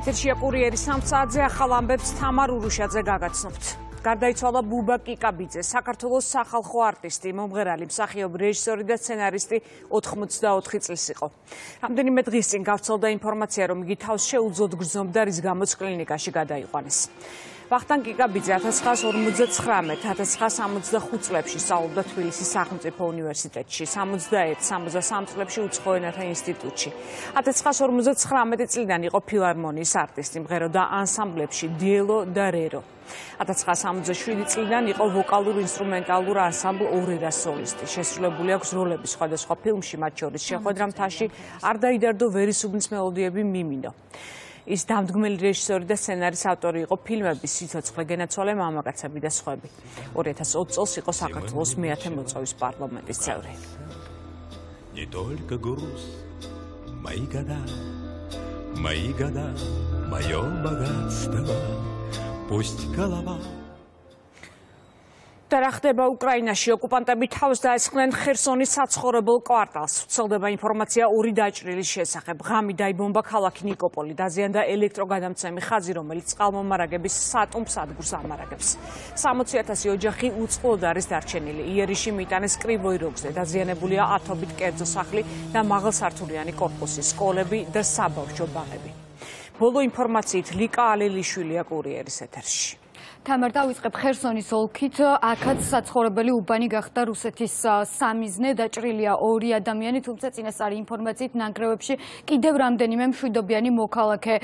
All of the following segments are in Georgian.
ეთერშია კურიერი 3 საათზე ახალამბებს თამარ ურუშაძე გაგაცნობთ. გარდაიცვალა ბუბა კიკაბიძე, საქართველოს სახალხო არტისტი, მომღერალი, მსახიობი, რეჟისორი და სცენარისტი 84 წლის იყო. რამდენიმე დღის წინ გავრცელდა ინფორმაცია, რომ იგი თავს შეუძლოდ გრძნობდა, რის გამოც კლინიკაში გადაიყვანეს. ვახტანგ კიკაბიძე 1959, 1965 წლებში სწავლობდა თბილისის სახელმწიფო უნივერსიტეტში, 61-63 წლებში უცხო ენათა ინსტიტუტში. 1959 წლიდან იყო ფილარმონიის არტისტი, მღეროდა ანსამბლებში დიელო და რერო. 1967 წლიდან იყო ვოკალურ-ინსტრუმენტალურ ანსამბლ ორერას სოლისტი. შესრულებული აქვს როლები სხვადასხვა ფილმში, მათ შორის შეხვედრა მთაში, არ დაიდარდო ვერისუბნის მელოდიები მიმინო. ის დამდგმელი რეჟისორი და სცენარის ავტორი იყო ფილმების სიცოცხლე, გენაცვალე, მამაკაცები და სხვები. 2020 წელს იყო საქართველოს მეათე მოწვევის პარლამენტის წევრი. Не только груз, мои года, моё богатство. Დარახდება უკრაინაში ოკუპანტები თავს დაესხნენ ხერსონის საცხოვრებელ კვარტალს. ვრცელდება ინფორმაცია 2 დაჭრილის შესახებ. ღამით დაიბომბა ქალაქი ნიკოპოლი, დაზიანდა ელექტროგადამცემი ხაზი, რომელიც წყალმომარაგების სატუმბს ადგურს ამარაგებს. 60000 ოჯახი უწყლოდ არის დარჩენილი. იერიში მიტანეს კრივოიროგზე, დაზიანებულია ათობით კერძო სახლი და მაღალსართულიანი კორპუსი, სკოლები და საბავშვო ბაღები. Bolo informațiit Lika Alelișvili Kurieris ეთერში. Tamar დავიწყებ ხერსონის ოლქით, აქაც საცხოვრებელი უბანი გახდა რუსეთის სამიზნე, დაჭრილია 2 ადამიანი, თუმცა წინასწარი ინფორმაციით ნანგრევებში კიდევ რამდენიმე მშვიდობიანი მოქალაქე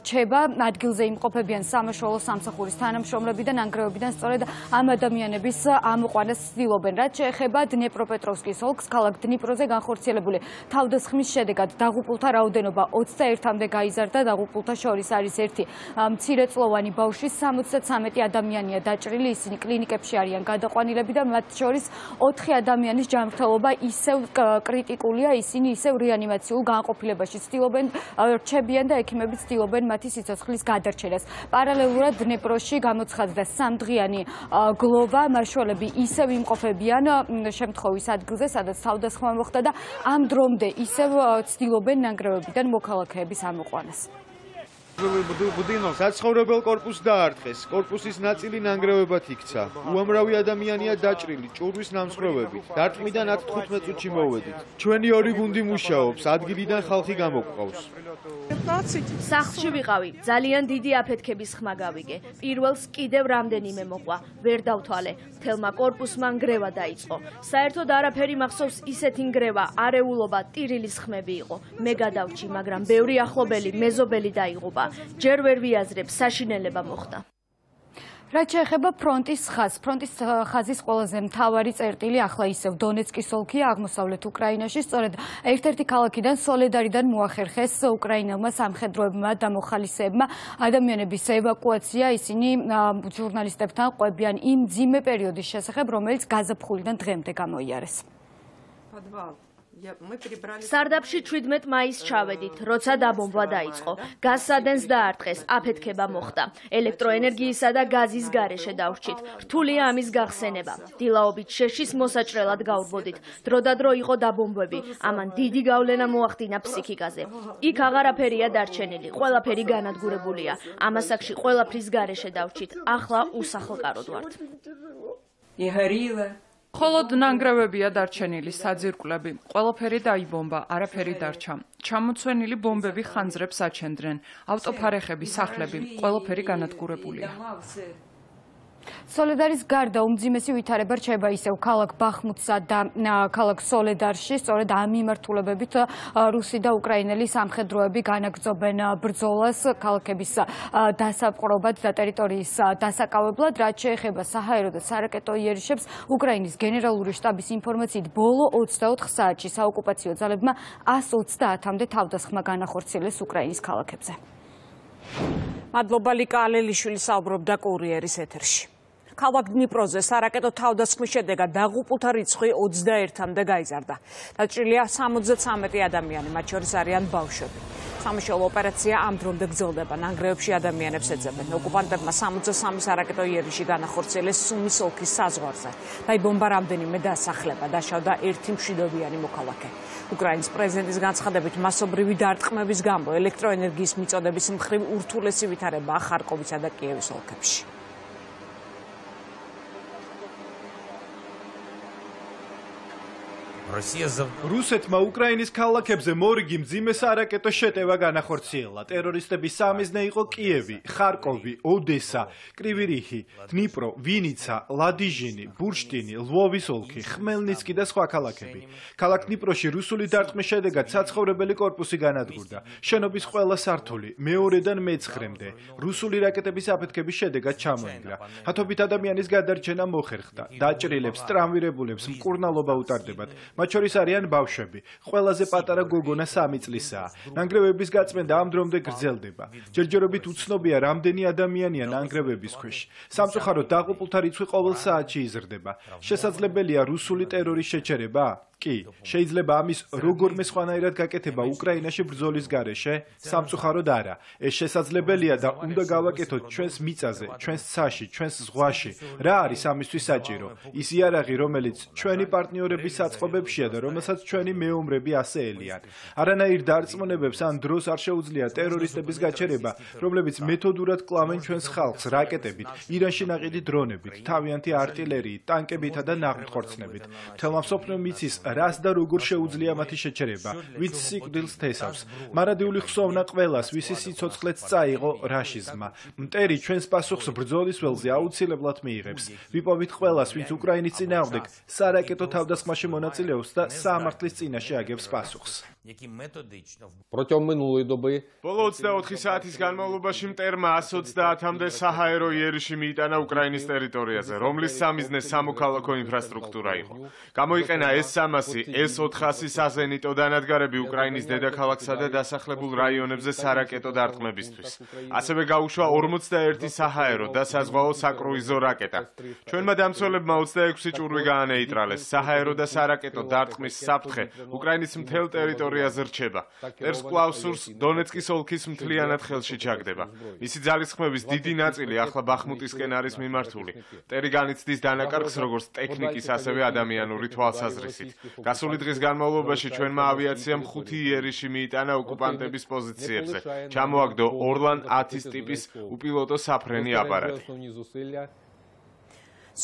რჩება. ადგილზე იმყოფებიან სამაშველო სამსახურის თანამშრომლები და ნანგრევებიდან სწორედ ამ ადამიანების ამოყვანას ცდილობენ. რაც შეეხება დნეპროპეტროვსკის ოლქს, ქალაქ დნიპროზე განხორციელებული თავდასხმის შედეგად დაღუპულთა რაოდენობა 21-მდე გაიზარდა. დაღუპულთა შორის არის ერთი მცირეწლოვანი ბავშვი, 63 ადამიანია დაჭრილი, ისინი კლინიკებში არიან გადაყვანილები და მათ შორის 4 ადამიანის ჯანმრთელობა ისევ კრიტიკულია, ისინი ისევ რეანიმაციულ განყოფილებაში რჩებიან და ექიმები ცდილობენ მათი სიცოცხლის გადარჩენას. პარალელურად დნეპროში გამოცხადდა 3-დღიანი გლოვა, მარშვალები ისევ იმყოფებიან შემთხვევის ადგილზე, სადაც თავდასხმა მოხდა და ამ დრომდე ისევ ცდილობენ ნანგრევებიდან მოქალაქეების ამოყვანას. Budinos, საცხოვრებელ კორპუსს დაარტყეს. კორპუსის ნაწილი ნანგრევებად იქცა. უამრავი ადამიანია დაჭრილი, ჭურვის ნამსხვრევებით. დარტყმიდან 15 წუთში მოვედით. Ჩვენი 2 გუნდი მუშაობს, ადგილიდან ხალხი გამოგყავს. სახლში ვიყავი, ძალიან დიდი აფეთქების ხმა გავიგე. პირველს კიდევ რამდენიმე მოყვა, ვერ დავთვალე. მთელმა კორპუსმა ნგრევა დაიწყო. საერთოდ არაფერი მახსოვს, ისეთი ნგრევა, არეულობა, ტირილის ხმები იყო. მე გადავჭი, მაგრამ ბევრი ახლობელი, მეზობელი დაიღუპა. ჯერ ვერ ვიაზრებ, საშინელება მოხდა. რაც შეეხება ფრონტის ხაზს, ფრონტის ხაზის ყველაზე მთავარი წერტილი ახლა ისევ დონეცკის ოლქია, აღმოსავლეთ უკრაინაში. სწორედ ერთ-ერთი ქალაქიდან სოლედარიდან მოახერხეს უკრაინელმა სამხედროებმა და მოხალისეებმა ადამიანების ევაკუაცია. ისინი ჟურნალისტებთან ყვებიან იმ ძიმე პერიოდის შესახებ, რომელიც გაზაფხულიდან დღემდე გამოიარეს. სარდაფში 17 მაისს ჩავედით, როცა დაბომბვა დაიწყო. გასადენს დაარტყეს, აფეთქება მოხდა. ელექტროენერგიისა და გაზის გარეშე დავრჩით. რთულია ამის გახსენება. დილაობით შეშის მოსაჭრელად გაურბოდით. დროდადრო იყო დაბომბვები. ამან დიდი გავლენა მოახდინა ფსიქიკაზე. იქ აღარაფერია დარჩენილი, ყველაფერი განადგურებულია. ამასაკში ყველაფრის გარეშე დავრჩით. ახლა უსახლკაროდ ვართ. მხოლოდ ნანგრევებია დარჩენილი, საძირკვლები. ყველაფერი დაიბომბა, არაფერი დარჩა. ჩამოცვენილი ბომბები ხანძრებს აჩენდნენ. ავტოფარეხები, სახლები, ყველაფერი განადგურებულია. სოლედარის გარდა უმძიმესი ვითარება რჩება ისევ ქალაქ ბახმუტსა და ქალაქ სოლედარში. სწორედ ამ მიმართულებებით რუსი და უკრაინელი სამხედროები განაგრძობენ ბრძოლას ქალაქების დასაპყრობად და ტერიტორიის დასაკავებლად. რაც შეეხება საჰაერო და სარაკეტო იერიშებს, უკრაინის გენერალური შტაბის ინფორმაციით, ბოლო 24 საათში საოკუპაციო ძალებმა 130-მდე თავდასხმა განახორციელეს უკრაინის ქალაქებზე. Madloba Lika Alelišvili საუბრობდა კურიერის ეთერში. Ქალაქ დნიპროზე სარაკეტო თავდასხმის შედეგად დაღუპულთა რიცხვი 21-მდე გაიზარდა. დაჭრილია 73 ადამიანი, მათ შორის არიან ბავშვები. სამშობლო ოპერაცია ამ დრომდე გრძელდება. ნანგრევებში ადამიანებს ეძებენ. ოკუპანტებმა 63 სარაკეტო იერიში განახორციელეს სუმის ოლქის საზღვარზე. დაიბომბა რამდენიმე დასახლება, დაშავდა ერთი მშვიდობიანი მოქალაქე. უკრაინის პრეზიდენტის განცხადებით მასობრივი დარტყმების გამო ელექტროენერგიის მიწოდების მხრივ ურთულესი ვითარებაა ხარკოვისა და კიევის ოლქებში. რუსეთმა უკრაინის ქალაქებზე მორიგი მძიმე სარაკეტო შეტევა განახორციელა. ტერორისტების სამიზნე იყო კიევი, ხარკოვი, ოდესა, კრივირიჰი, დნიპრო, ვინიცა, ლადიჟინი, ბურშტინი, ლვოვის ოლქი, ხმელნიცკი და სხვა ქალაქები. ქალაქ დნიპროში რუსული დარტყმის შედეგად საცხოვრებელი კორპუსი განადგურდა. შენობის ყველა სართული მეორედან მეცხრემდე რუსული რაკეტების აფეთქების შედეგად ჩამოინგრა. ათობით ადამიანის გადარჩენა მოხერხდა. დაჭრილებს, ტრავმირებულებს მკურნალობა უტარდებათ. მათ შორის არიან ბავშვები, ყველაზე პატარა გოგონა 3 წლისაა. ნანგრევების გაწმენდა ამ დრომდე გრძელდება. ჯერჯერობით უცნობია რამდენი ადამიანია ნანგრევების ქვეშ. სამწუხაროდ დაღუპულთა რიცხვი ყოველ საათში იზრდება. შესაძლებელია რუსული ტერორის შეჩერება? კი, შეიძლება ამის როგორმე სხვანაირად გაკეთება უკრაინაში ბრძოლის გარეშე? სამწუხაროდ არა. ეს შესაძლებელია და უნდა გავაკეთოთ ჩვენს მიწაზე, ჩვენს ცაში, ჩვენს ზღვაში. რა არის ამისთვის საჭირო? ის იარაღი, რომელიც ჩვენი პარტნიორების საწყობებში და რომელსაც ჩვენი მეომრები ასე ელიან. არანაირ დარწმუნებებს ან დროს არ შეუძლია ტერორისტების გაჩერება, რომლებიც მეთოდურად კლავენ ჩვენს ხალხს რაკეტებით, ირანში ნაყიდი დრონებით, თავიანთი артиლერიით, ტანკებითა და ნავთქვეწნებით. მთელმა მსოფლიომ იცის, რას და როგორ შეუძლია მათი შეჩერება, ვინც სიკვდილს თესავს. მარადიული ხსოვნა ყველას, ვისის სიცოცხლეც წაიღო რაშიზმა. მტერი ჩვენს პასუხს ბრძოლის ველზე აუცილებლად მიიღებს. ვიპოვეთ ყველას, ვინც უკრაინის წინააღმდეგ სარაკეტო თავდასხმაში მონაწილეობს და სამართლის წინაშე აგებს პასუხს. ბოლო 24 საათის განმავლობაში მტერმა 130-მდე საჰაერო იერიში მიიტანა უკრაინის ტერიტორიაზე, რომლის სამიზნე სამოქალაქო ინფრასტრუქტურა იყო. გამოიყენა S-300, S-400 საზენიტო დანადგარები უკრაინის დედაქალაქსა და დასახლებულ რაიონებზე სარაკეტო დარტყმებისთვის. ასევე გაუშვა 41 საჰაერო და საზღვაო საკრუიზო რაკეტა. ჩვენმა დამცველებმა 26 ჭურვი გაანეიტრალეს. საჰაერო და სარაკეტო დარტყმის საფრთხე უკრაინის მთელ ტერიტორიაზე რჩება. ტერს კვლავ სურს დონეცკის ოლქის მთლიანად ხელში ჩაგდება. მისი ძალისხმების დიდი ნაწილი ახლა ბახმუტისკენ არის მიმართული. ტერი განიცდის დანაკარგს როგორც ტექნიკის, ასევე ადამიანური თვალსაზრისით. გასული დღის განმავლობაში ჩვენმა ავიაციამ 5 იერიში მიიტანა ოკუპანტების პოზიციებზე. ჩამოაგდო ორლან 10-ის ტიპის უპილოტო საფრენი აპარატი.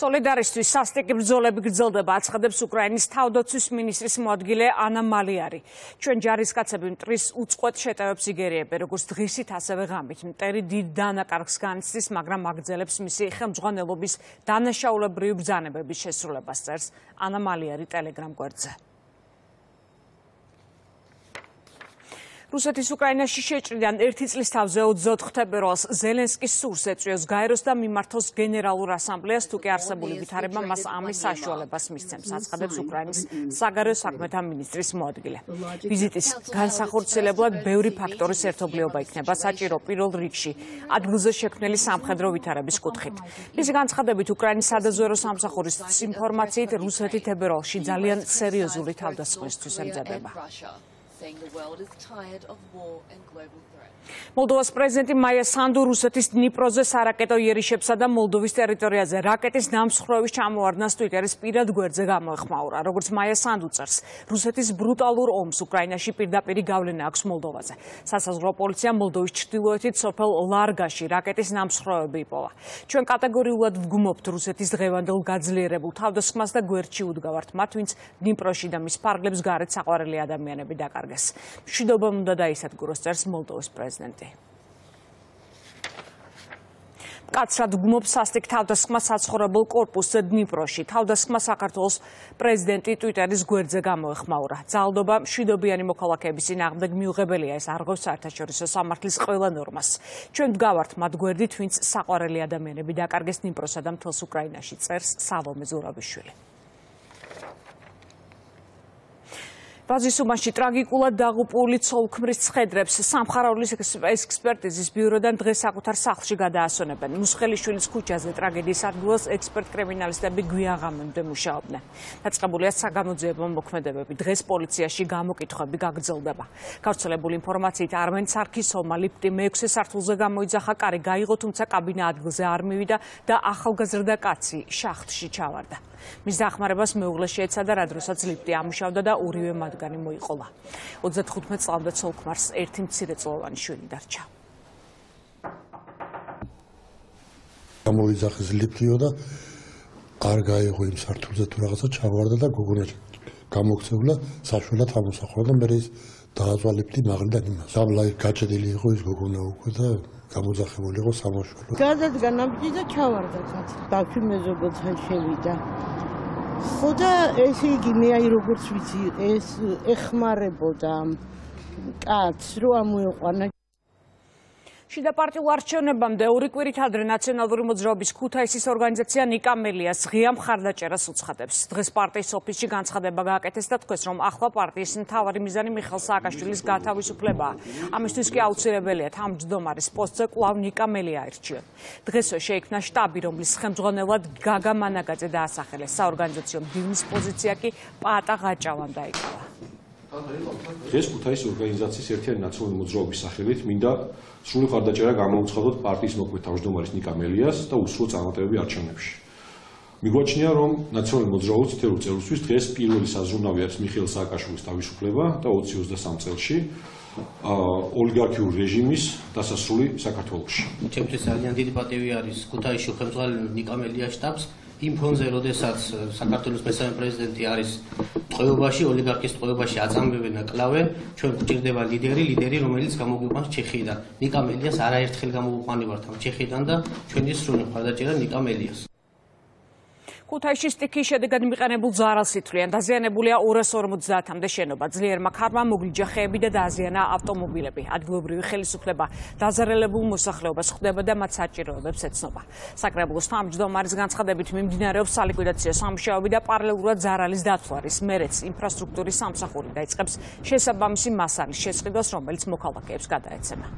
Solidaristvis sastiki ბრძოლები გრძელდება, აცხადებს უკრაინის თავდაცვის მინისტრის მოადგილე ანა მალიარი. Ჩვენ ჯარისკაცები მტრის უწყვეტ შეტევებს იგერიებენ, როგორც დღისით, ასევე ღამით. მტერი დიდ დანაკარგს განიცდის, მაგრამ აგრძელებს მისი ხელმძღვანელობის დანაშაულებრივი ბრძანებების შესრულებას, წერს ანა მალიარი Telegram გვერდზე. რუსეთის უკრაინაში შეჭრიდან 1 წლის თავზე 24 თებერვალს ზელენსკის სურს ეწვიოს გაეროს და მიმართოს გენერალურ ასამბლეას, თუ კი არსებული ვითარება მას ამის საშუალებას მისცემს, აცხადებს უკრაინის საგარეო საქმეთა მინისტრის მოადგილე. ვიზიტის განსახორციელებლად ბევრი ფაქტორის ერთობლიობა იქნება საჭირო პირველ რიგში ადგილზე შექმნილი სამხედრო ვითარების კუთხით. მისი განცხადებით უკრაინის სადაზვერო სამსახურის ინფორმაციით რუსეთი თებერვალში ძალიან სერიოზული თავდასხმისთვის ემზადება. Saying the world is tired of war and global threats. Moldovas prezidenti Maia Sandu Rusetis Dniproze saraqeto ierishebsa da Moldovis territoriaze raketis damsxrovis chamoarnas Twitteris pirad gverdze gamoexmaura. Rogorts Maia Sandu tsers Rusetis brutalur oms Ukrainashi pirdapiri gavlena aks Moldovaze. Sasazgro politsia Moldovis chtilloetit sopel Largashi raketis damsxrovebi ipova. Chven kategoriulad vgmobt Rusetis dghevandel gadzlierebul tavdaskhmas da gverdshi udgavart mat, vins Dniproshi da mis parglebs garet saqvareli adamianები dagard. მშვიდობა უნდა დაისადგუროს, წერს მოლდოვის პრეზიდენტი. მკაცრად ვგმობს სასტიკ თავდასხმა საცხოვრებელ კორპუსზე დნიპროში. თავდასხმა საქართველოს პრეზიდენტი Twitteris გვერდზე გამოეხმაურა. ძალადობა მშვიდობიანი მოქალაქეების წინააღმდეგ მიუღებელია, ეს არღვევს საერთაშორისო სამართლის ყველა ნორმას. ჩვენ ვდგავართ მათ გვერდით, ვინც საყვარელი ადამიანები დაკარგეს დნიპროსა და მთელს უკრაინაში, წერს სალომე ზურაბიშვილი. ბაზისუმაში ტრაგიკულად დაღუპული ცოლქმრის ცხედრებს სამხაროვლის ექსპერტიზის ბიუროდან დღეს საკუთარ სახლში გადაასვენებენ. მუსხელიშვილის ქუჩაზე ტრაგედიის ადგილას ექსპერტ-კრიმინალისტები გვიაღამემდე მუშაობდნენ. დაწყებულია საგამოძიებო მოქმედებები. დღეს პოლიციაში გამოკითხვები გაგრძელდება. გავრცელებული ინფორმაციით არმენ სარქის ომალიფტი მე-6 სართულზე გამოიძახა, კარი გაიღო, თუმცა კაბინა ადგილზე არ მივიდა და ახალგაზრდა კაცი შახტში ჩავარდა. მის დახმარებას მეუღლე შეეცადა, რა დროსაც ლიფტი ამუშავდა და ორივე მათგანი მოიყოლა. 35 წლამდე ცოლქმარს ერთი მცირეწლოვანი შვილი დარჩა. გამოიძახეს ლიფტიო და არ გაიღო იმ სართულზე თუ რაღაცა ჩავარდა და გოგონაში გამოგცევლა, საშველად ამოსახავდა, მე ის დააწვა ლიფტი მაღლიდან იმას. ამლაი გაჭედილი იყო ის გოგონა უკვე და გამოძახებული იყო სამაშველო. გადადგა ნაბიჯი და ჩავარდა კაცი. დაქი მეზობელთან შევიდა. ხოდა ესე იგი მე აი როგორც ვიცი ეს ეხმარებოდა კაც რო ამოიყვანა. შიდა პარტიულ არჩევნებამდე ორი კვირით ადრე ნაციონალური მოძრაობის ქუთაისის ორგანიზაცია ნიკა მელიას ღია მხარდაჭერას უცხადებს. დღეს პარტიის ოფისში განცხადება გააკეთეს და თქვეს, რომ ახლა პარტიის მთავარი მიზანი მიხეილ სააკაშვილის გათავისუფლებაა. ამისთვის კი აუცილებელია თავმჯდომარის პოსტზე კვლავ ნიკა მელია აირჩიონ. დღესვე შეიქმნა შტაბი, რომლის ხელმძღვანელად გაგა მანაგაძე დაასახელეს. საორგანიზაციო მდივნის პოზიცია კი პატა გაჭავამ დაიკავა. Დღეს ქუთაისის ორგანიზაციის ერთიანი ნაციონალური მოძრაობის სახელით მინდა სრული ხარდაჭერა გამოუცხადოთ პარტიის მოქმედ თავმჯდომარის ნიკა მელიას და უსრო წარმატებები არჩევნებში. მიგვაჩნია, რომ ნაციონალური მოძრაობის თითოეულ წევრისთვის დღეს პირველი საზრუნავი აქვს მიხეილ სააკაშვილის თავისუფლება და 2023 წელში ოლიგარქიული რეჟიმის დასასრული საქართველოში. ჩემთვის ძალიან დიდი პატივი არის ქუთაისში ხელმძღვანელ ნიკა მელიას შტაბს. იმ ფონზე, როდესაც საქართველოს მესამე პრეზიდენტი არის ტყვეობაში, ოლიგარქის ტყვეობაში აწამებენ აკლავენ, ჩვენ გვჭირდება ლიდერი, რომელიც გამოგვიყვანს ჩეხიიდან. ნიკა მელიას არაერთხელ გამოგვიყვანებართ ამ ჩეხიდან და ჩვენი სრული მხარდაჭერა ნიკა მელიას. ქუთაისში სტიქიის შედეგად მიყენებულ ზარალს ითვლიან. დაზიანებულია 250-მდე შენობა. ძლიერმა ქარმა მოგლიჯა ხეები და დააზიანა ავტომობილები. ადგილობრივი ხელისუფლება დაზარალებულ მოსახლეობას ხვდება და მათ საჭიროებებს ეცნობა. საკრებულოს თავმჯდომარის განცხადებით მიმდინარეობს სალიკვიდაციო სამუშაოები და პარალელურად ზარალის დაცვა არის. მერეც ინფრასტრუქტურის სამსახური დაიწყებს შესაბამისი მასალის შესყიდვას, რომელიც მოქალაქეებს გადაეცემა.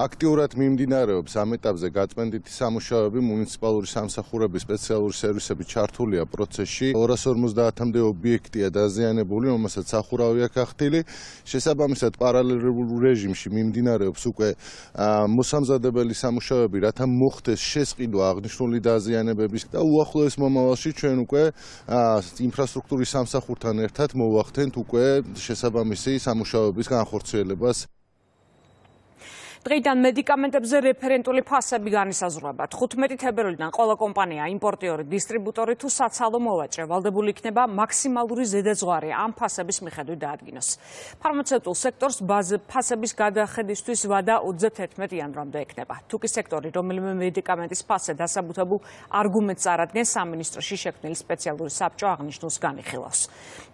Აქტიურად მიმდინარეობს ამ ეტაპზე გაწმენდითი სამუშაოები. მუნიციპალური სამსახურების სპეციალური სერვისები ჩართულია პროცესში. 250-მდე ობიექტია დაზიანებული, რომელსაც სახურავია გახდილი. შესაბამისად, პარალელურ რეჟიმში მიმდინარეობს უკვე მოსამზადებელი სამუშაოები, რათა მოხდეს შესყიდვა აღნიშნული დაზიანებების და უახლოეს მომავალში ჩვენ უკვე ინფრასტრუქტურის სამსახურთან ერთად მოვახდენთ უკვე შესაბამისი სამუშაოების განხორციელებას. დღეიდან მედიკამენტებზე რეფერენტული ფასები განისაზღვრება. 15 თებერვლიდან ყველა კომპანია, იმპორტიორი, დისტრიბუტორი თუ საცალო მოვაჭრე ვალდებული იქნება მაქსიმალური ზედაზღვარი ამ ფასების მიხედვით დაადგინოს. ფარმაცევტულ სექტორს ფასების გადახედისთვის ვადა 31 იანვრამდე ექნება. თუ კი სექტორი რომელიმე მედიკამენტის ფასზე დასაბუთებულ არგუმენტს არ ადგენს, სამინისტროში შექმნილი სპეციალური საბჭო აღნიშნულს განიხილავს.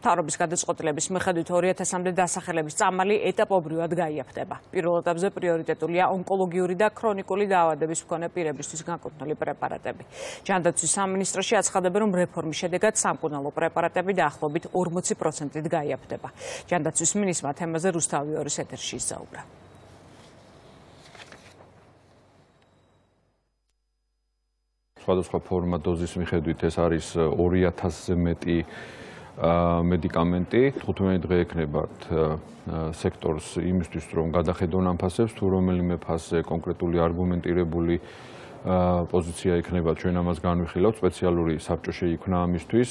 მთავრობის გადაწყვეტილების მიხედვით 2000-მდე დასახელების წამალი ეტაპობრივად გაიაფდება. პირველ ეტაპზე პრიორიტეტი ონკოლოგიური და ქრონიკული დაავადების მქონე პირებისთვის განკუთვნილი პრეპარატები. ჯანდაცვის სამინისტროში აცხადებენ, რომ რეფორმის შედეგად სამკურნალო პრეპარატები დაახლოებით 40%-ით გაიაფდება. ჯანდაცვის მინისტრმა თემაზე რუსთავი ორის ეთერში ისაუბრა. სხვადასხვა ფორმა დოზის მიხედვით ეს არის 2000-ზე მეტი მედიკამენტი. 15 დღე ექნებათ სექტორს იმისთვის, რომ გადახედონ ამ ფასებს, თუ რომელიმე ფასზე კონკრეტული არგუმენტირებული პოზიცია ექნება, ჩვენ ამას განვიხილავთ. სპეციალური საბჭო შეიქმნა ამისთვის,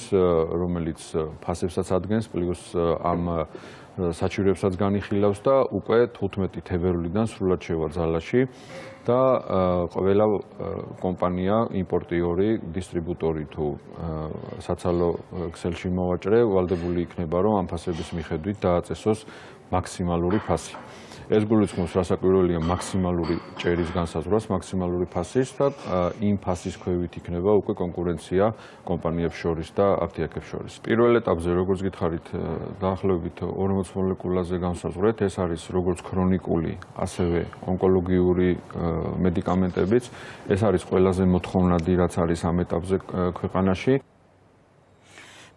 რომელიც ფასებსაც ადგენს, პლუს ამ საჭიროებსაც განიხილავს და უკვე 15 თებერვლიდან სრულად შევაძალაში და ყველა კომპანია, იმპორტიორი, დისტრიბუტორი თუ საცალო ქსელში მოვაჭრე, ვალდებული იქნება, რომ ამ ფასების მიხედვით დააწესოს მაქსიმალური ფასი. ეს გულისხმობს, რასაკვირველია, მაქსიმალური ჭერის განსაზღვრას, მაქსიმალური ფასის და იმ ფასის ქვეით იქნება უკვე კონკურენცია კომპანიებს შორის და აპტიაკებს შორის. პირველ ეტაპზე, როგორც გითხარით, დაახლოებით 40 მოლეკულაზე განსაზღვრეთ. ეს არის როგორც ქრონიკული, ასევე ონკოლოგიური მედიკამენტებიც. ეს არის ყველაზე მოთხოვნადი, რაც არის ამ ეტაპზე ქვეყანაში.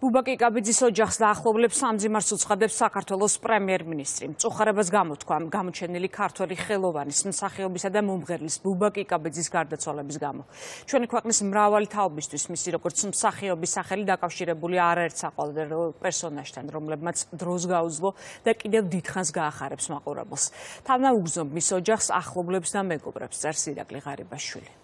ბუბაკი კაბიძის ოჯახს დაახლოვლებს სამძიმარს უცხადებს საქართველოს პრემიერ-მინისტრი. Წუხარებას გამოთქვა გამოჩენილი ქართველი ხელოვანის მსახიობისა და მომღერლის ბუბაკი კაბიძის გარდაცვალების გამო. Ჩვენი ქვეყნის მრავალი თაობისთვის მისი როგორც მსახიობის სახელი დაკავშირებულია არაერთ საყოველთაო პერსონაჟთან, რომლებმაც დროს გაუძლო და კიდევ დიდხანს გაახარებს მაყურებელს. Თავნა უგზნობ მის ოჯახს, ახლობლებს და მეგობრებს, წერს ირაკლი ღარიბაშვილი.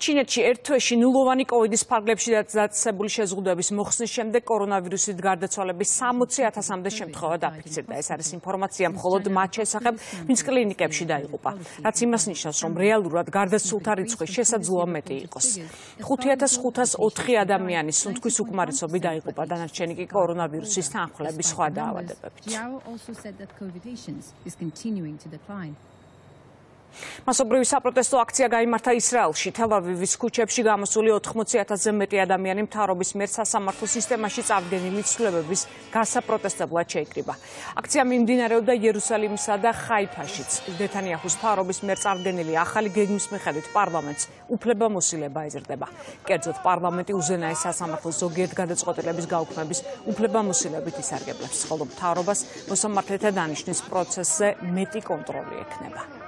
ჩინეთში ერთ თვეში ნულოვანი კოვიდის ფარგლებში დაწესებული შეზღუდვების მოხსნის შემდეგ კორონავირუსით გარდაცვალების 60,000-მდე შემთხვევა დაფიქსირდა. ეს არის ინფორმაცია მხოლოდ მათ შესახებ, ვინც კლინიკებში დაიღუპა, რაც იმას ნიშნავს, რომ რეალურად გარდაცვლილთა რიცხვი შესაძლოა მეტი იყოს. 5,504 ადამიანის სუნთქვის უკმარისობი დაიღუპა, დანარჩენი კი კორონავირუსის თანხლების სხვა დაავადებებით. მასობრივი საპროტესტო აქცია გაიმართა ისრაელში, თელ-ავივის ქუჩებში გამოსული 80,000-ზე მეტი ადამიანი მთავრობის მიერ სასამართლო სისტემაში წარდგენილი ცვლილებების გასაპროტესტებლად შეიკრიბა. აქცია მიმდინარეობდა იერუსალიმსა და ხაიფაშიც. ნეტანიაჰუს მთავრობის მიერ წარდგენილი ახალი გეგმის მიხედვით პარლამენტს უფლებამოსილება ეზრდება. კერძოდ, პარლამენტი უზენაეს სასამართლოს ზოგიერთ გადაწყვეტილების გაუქმების უფლებამოსილებით ისარგებლებს, ხოლო მთავრობას მოსამართლეთა დანიშვნის პროცესზე მეტი კონტროლი ექნება.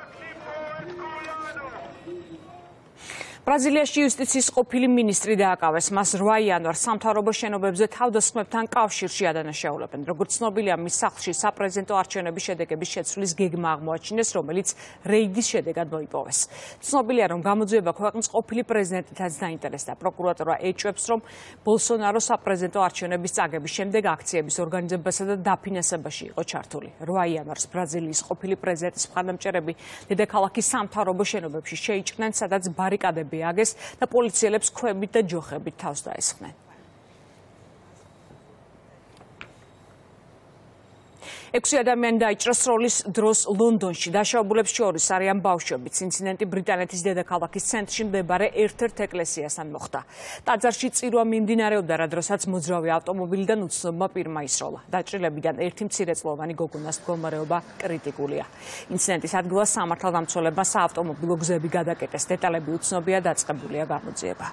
ბრაზილიაში იუსტიციის ყოფილი მინისტრი დააკავეს. მას 8 იანვარს სამთავრობო შენობებზე თავდასხმებთან კავშირში ადანაშაულებენ. როგორც ცნობილია, მის სახლში საპრეზიდენტო არჩევნების შედეგების შეცვლის გეგმა აღმოაჩინეს, რომელიც რეიდის შედეგად მოიპოვეს. ცნობილია, რომ გამოძიება ქვეყნის ყოფილი პრეზიდენტითაც დაინტერესდა. პროკურატურა ეჭვებს, რომ ბოლსონარო საპრეზიდენტო არჩევნების წაგების შემდეგ აქციების ორგანიზებასა და დაფინანსებაში იყო ჩართული. 8 იანვარს ბრაზილიის ყოფილი პრეზიდენტის მხარდამჭერები დედაქალაქის სამთავრობო შენობებში შეიჭრნენ, სადაც ბარიკადები აგეს და პოლიციელებს ქვებით და ჯოხებით თავს დაესხნენ. 6 ადამიანი დაიჭრა სროლის დროს ლონდონში. დაშავებულებს შორის არიან ბავშვებიც. ინციდენტი ბრიტანეთის დედაქალაქის ცენტრში მდებარე ერთ-ერთ ეკლესიასთან მოხდა. ტაძარში წირვა მიმდინარეობდა, რა დროსაც მოძრავი ავტომობილიდან უცნობმა პირმა ისროლა. დაჭრილებიდან ერთი მცირეწლოვანი გოგონას მდგომარეობა კრიტიკულია. ინციდენტის ადგილას სამართალდამცველებმა საავტომობილო გზები გადაკეტეს. დეტალები უცნობია, დაწყებულია გამოძიება.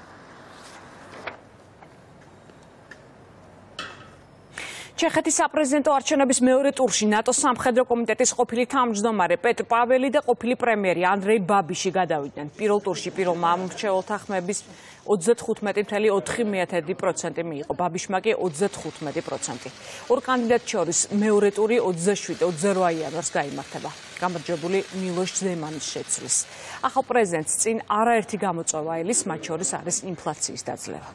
ჩეხეთის საპრეზიდენტო არჩევნების მეორე ტურში ნატოს სამხედრო კომიტეტის ყოფილი თავმჯდომარე პეტერ პაველი და ყოფილი პრემიერი ანდრეი ბაბიში გადავიდნენ. პირველ ტურში პირველმა ამრჩეველთა ხმების 35.4% მიიღო, ბაბიშმა კი 35%. ორ კანდიდატს შორის მეორე ტური 27-28 იანვარს გაიმართება. გამარჯვებული მილოშ ზემანის შეცვლის. ახალ პრეზიდენტს წინ არაერთი გამოწვევა ელის, მათ შორის არის ინფლაციის დაძლევა.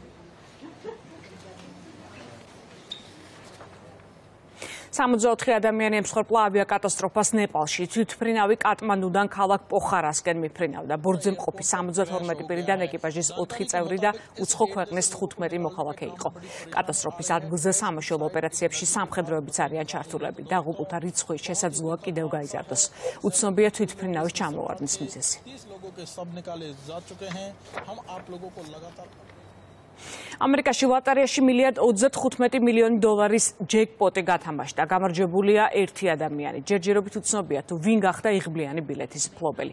სამოცდაოთხი ადამიანი ემსხვერპლა ავიაკატასტროფას ნეპალში. თვითმფრინავი კატმანდუდან ქალაქ პოხარასკენ მიფრინავდა. ბორძზე მყოფი 72 პირიდან ეკიპაჟის 4 წევრი და უცხო ქვეყნის 15 მოქალაქე იყო. კატასტროფის ადგილზე სამაშველო ოპერაციებში სამხედროებიც არიან ჩართულები. დაღუპულთა რიცხვი შესაძლოა კიდევ გაიზარდოს. უცნობია თვითმფრინავის ჩამოვარდნის მიზეზი. ამერიკაში ლატარიაში $1,035 მილიონი ჯეკპოტი გათამაშდა. გამარჯვებულია ერთი ადამიანი. ჯერჯერობით უცნობია, თუ ვინ გახდა იღბლიანი ბილეთის მფლობელი.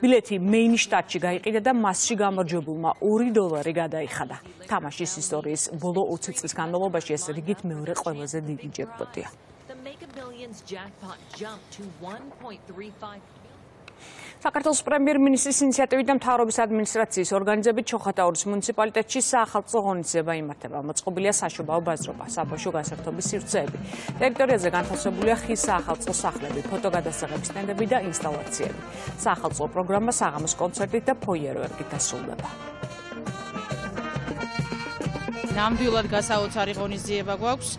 ბილეთი მეინის შტატში გაიყიდა და მასში გამარჯვებულმა $2 გადაიხადა. თამაშის ისტორიის ბოლო 20 წლის განმავლობაში ეს რიგით მეორე ყველაზე დიდი ჯეკპოტია. საქართველოს პრემიერ-მინისტრის ინიციატივით და მთავრობის ადმინისტრაციის ორგანიზებით ჩოხატაურის მუნიციპალიტეტში საახალწლო ღონისძიება იმართება. მოწყობილია საშობაო ბაზრობა, საბავშვო გასართობის სივრცეები. ტერიტორიაზე განთავსებულია ხის საახალწლო სახლები, ფოტოგადასაღების სტენდები და ინსტალაციები. საახალწლო პროგრამა საღამოს კონცერტით და ფოიერვერკით დასრულდება. ნამდვილად გასაოცარი ღონისძიება გვაქვს.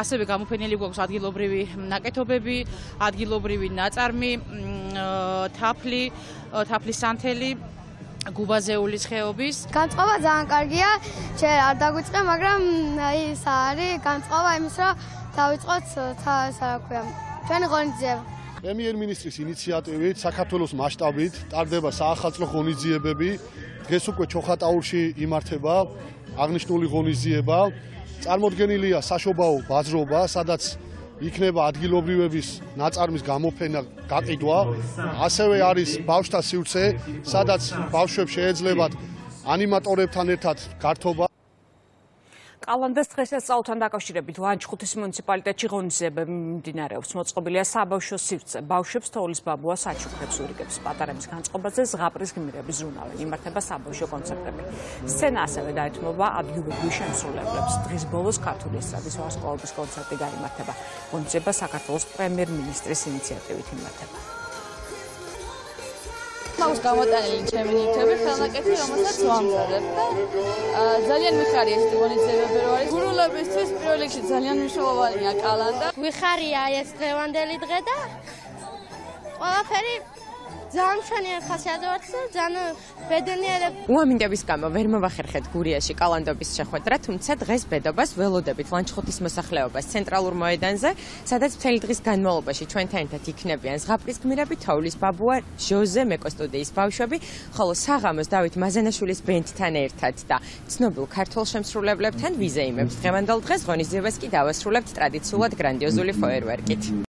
ასევე გამოფენილი გვაქვს ადგილობრივი ნაკეთობები, ადგილობრივი ნაწარმი, თაფლი, თაფლის სანთელი, გუბაზეულის ხეობის. განწყობა ძალიან კარგია, შეიძლება არ დაგვიწყე, მაგრამ ის არის განწყობა იმის, რომ დავიწყოთ ჩვენი ღონისძიება. პრემიერ-მინისტრის ინიციატივით საქართველოს მასშტაბით ტარდება საახალწლო ღონისძიებები. დღეს უკვე ჩოხატაურში იმართება აღნიშნული ღონისძიება. წარმოდგენილია საშობაო ბაზრობა, სადაც იქნება ადგილობრივების ნაწარმის გამოფენა გაყიდვა. ასევე არის ბავშთა სივრცე, სადაც ბავშვებს შეეძლებათ ანიმატორებთან ერთად გართობა კალანდას დღესასწაულთან დაკავშირებით ლანჩხუთის მუნიციპალიტეტში ღონისძიება მიმდინარეობს. Მოწყობილია საბავშვო სივრცე. ბავშვებს თოვლის ბაბუა საჩუქრებს ურიგებს. პატარების განწყობაზე ზღაპრის გმირები ზრუნავენ. იმართება საბავშვო კონცერტები. სცენა ასევე დაეთმობა ადგილობრივ შემსრულებლებს. დღის ბოლოს ქართული ესტრადის ვარსკვლავების კონცერტი გაიმართება. ღონისძიება საქართველოს პრემიერ-მინისტრის ინიციატივით იმართება. Măuș cam atât de înțelepți, trebuie să ne cățim o masă zămădă. Zălian Mihari este unul dintre primele gurule băieți priorități. Zălian Mihari a calanda. Mihari este unul dintre drăda. Oare Zanșani a fost adorată, Zan bedeniere. Oamenii de biscam au venit mai bătrâni, curiași calanda biserică. Trețum ced găs bedabas velodă bitvanș xotis masaxleobas. Centralul maidanze sadat pfeldris ganmalobas. Chuntantatik nebians gapris gmirabbi taulis babua Jose mekostodis bavshabi. Xalos sağamus David mazeneshulis benttan ertad da. Tsnobul kartol shemsrulevlebtan vizeimebs. Qemandal dres goniziebas ki davasrulebt traditsiulad grandiozuli faerverkit.